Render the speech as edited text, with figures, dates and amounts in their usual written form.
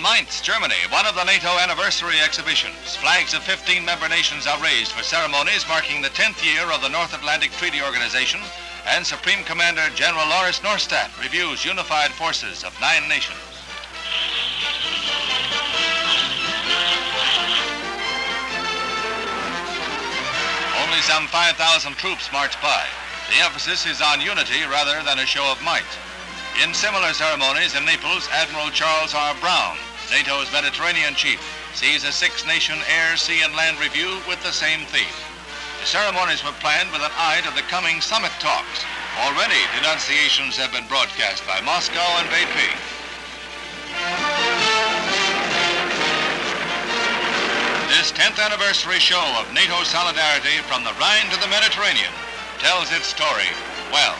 in Mainz, Germany, one of the NATO anniversary exhibitions, flags of 15 member nations are raised for ceremonies marking the 10th year of the North Atlantic Treaty Organization, and Supreme Commander General Lauris Norstad reviews unified forces of 9 nations. Only some 5,000 troops march by. The emphasis is on unity rather than a show of might. In similar ceremonies in Naples, Admiral Charles R. Brown, NATO's Mediterranean chief, sees a 6-nation air, sea, and land review with the same theme. The ceremonies were planned with an eye to the coming summit talks. Already, denunciations have been broadcast by Moscow and Beijing. This 10th anniversary show of NATO solidarity from the Rhine to the Mediterranean tells its story well.